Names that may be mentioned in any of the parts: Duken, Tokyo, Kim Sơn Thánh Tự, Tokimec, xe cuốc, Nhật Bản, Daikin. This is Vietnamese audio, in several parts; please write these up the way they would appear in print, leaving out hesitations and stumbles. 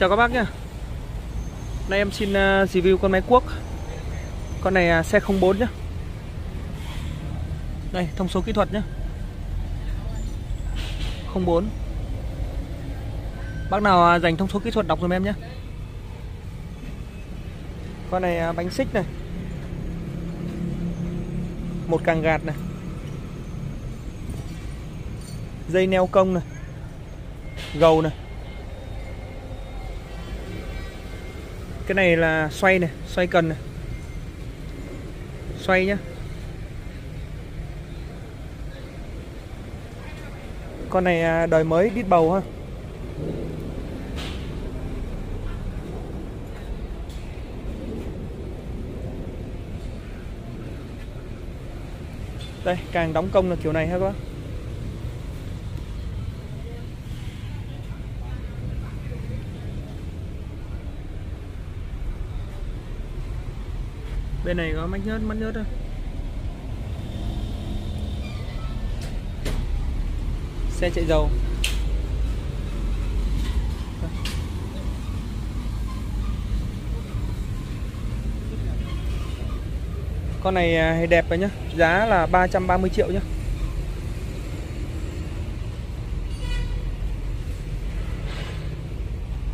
Chào các bác nhé. Nay em xin review con máy cuốc. Con này xe 04 nhé. Đây, thông số kỹ thuật nhé. 04. Bác nào dành thông số kỹ thuật đọc giùm em nhé. Con này bánh xích này, một càng gạt này, dây neo cong này, gầu này. Cái này là xoay này, xoay cần này. Xoay nhá. Con này đời mới đít bầu ha. Đây, càng đóng công là kiểu này ha các bác. Bên này có mắt nhớt thôi. Xe chạy dầu. Con này đẹp rồi nhá. Giá là 330 triệu nhá.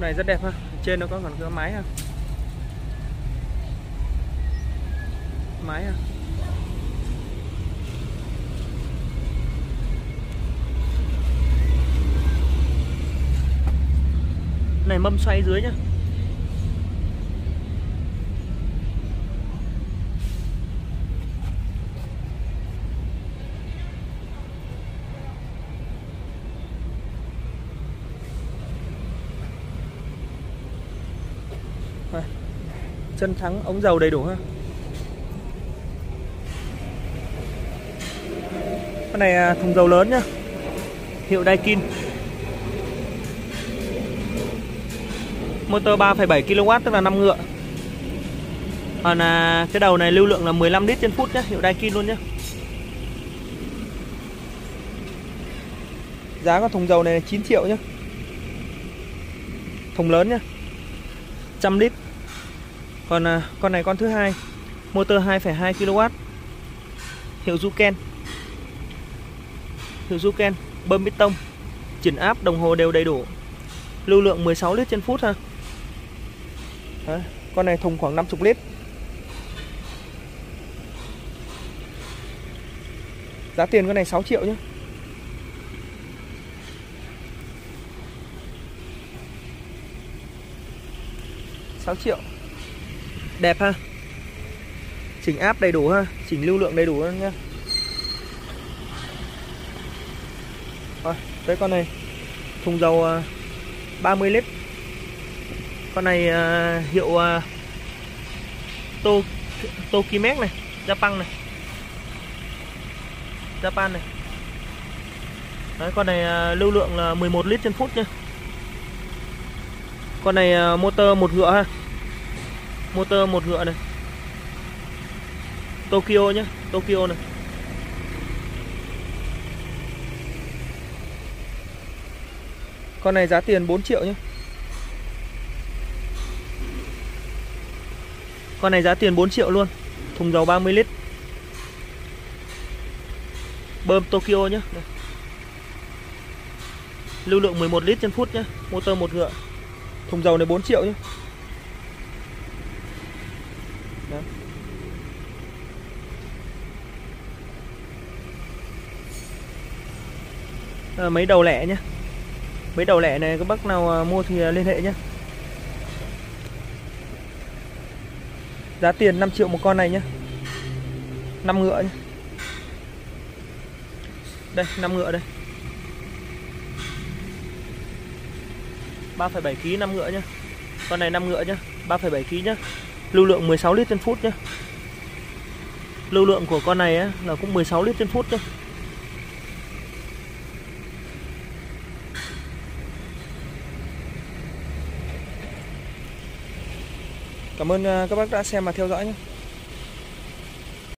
Này rất đẹp ha. Trên nó có còn cái máy ha. Máy ha. Này mâm xoay dưới nhá. Chân thắng ống dầu đầy đủ ha. Con này thùng dầu lớn nhá, hiệu Daikin, motor 3,7 kW tức là 5 ngựa. Còn cái đầu này lưu lượng là 15 lít trên phút nhá, hiệu Daikin luôn nhá. Giá của thùng dầu này là 9 triệu nhá, thùng lớn nhá, 100 lít. Còn con này con thứ hai, motor 2,2 kW, hiệu Duken. Bơm bít tông, chỉnh áp, đồng hồ đều đầy đủ. Lưu lượng 16 lít trên phút ha. Đấy, con này thùng khoảng 50 lít. Giá tiền con này 6 triệu nhé. Đẹp ha. Chỉnh áp đầy đủ ha, chỉnh lưu lượng đầy đủ nha. Rồi, tới con này, thùng dầu 30 lít. Con này hiệu Tokimec này, Japan này. Đấy, con này lưu lượng là 11 lít trên phút nhá. Con này motor 1 ngựa ha. Motor 1 ngựa này. Tokyo nhá, Tokyo này. Con này giá tiền 4 triệu nhé. Con này giá tiền 4 triệu luôn. Thùng dầu 30 lít. Bơm Tokyo nhé. Đây. Lưu lượng 11 lít trên phút nhé. Motor 1 ngựa. Thùng dầu này 4 triệu nhé. Đấy. Mấy đầu lẻ nhé. Mấy đầu lẻ này các bác nào mua thì liên hệ nhé. Giá tiền 5 triệu một con này nhé. 5 ngựa nhé. Đây, 5 ngựa đây. 3,7 kg 5 ngựa nhé. Con này 5 ngựa nhé, 3,7 kg nhé. Lưu lượng 16 lít trên phút nhé. Lưu lượng của con này ấy, là cũng 16 lít trên phút nhé. Cảm ơn các bác đã xem và theo dõi nhé.